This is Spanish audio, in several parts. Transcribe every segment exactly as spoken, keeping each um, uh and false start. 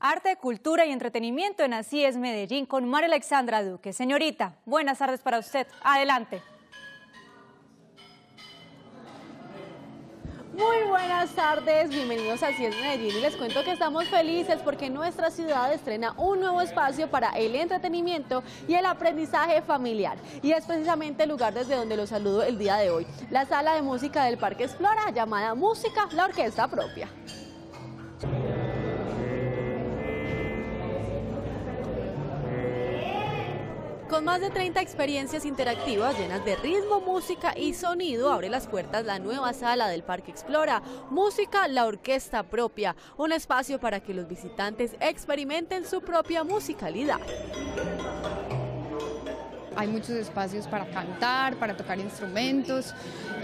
Arte, cultura y entretenimiento en Así es Medellín con María Alexandra Duque. Señorita, buenas tardes para usted. Adelante. Muy buenas tardes, bienvenidos a Así es Medellín y les cuento que estamos felices porque nuestra ciudad estrena un nuevo espacio para el entretenimiento y el aprendizaje familiar, y es precisamente el lugar desde donde los saludo el día de hoy, la sala de música del Parque Explora, llamada Música: La Orquesta Propia. Con más de treinta experiencias interactivas llenas de ritmo, música y sonido, abre las puertas la nueva sala del Parque Explora, Música: La Orquesta Propia, un espacio para que los visitantes experimenten su propia musicalidad. Hay muchos espacios para cantar, para tocar instrumentos,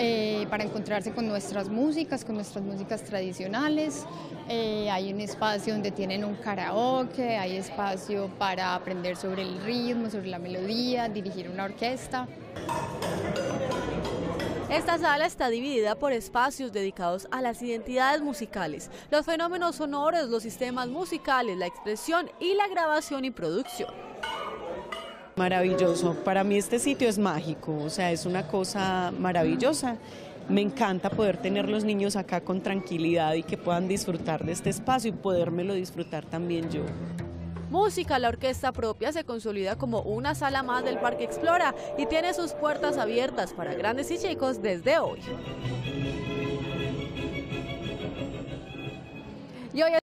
eh, para encontrarse con nuestras músicas, con nuestras músicas tradicionales. Eh, hay un espacio donde tienen un karaoke, hay espacio para aprender sobre el ritmo, sobre la melodía, dirigir una orquesta. Esta sala está dividida por espacios dedicados a las identidades musicales, los fenómenos sonoros, los sistemas musicales, la expresión y la grabación y producción. Maravilloso, para mí este sitio es mágico, o sea, es una cosa maravillosa. Me encanta poder tener los niños acá con tranquilidad y que puedan disfrutar de este espacio y podérmelo disfrutar también yo. Música: La Orquesta Propia se consolida como una sala más del Parque Explora y tiene sus puertas abiertas para grandes y chicos desde hoy. Y hoy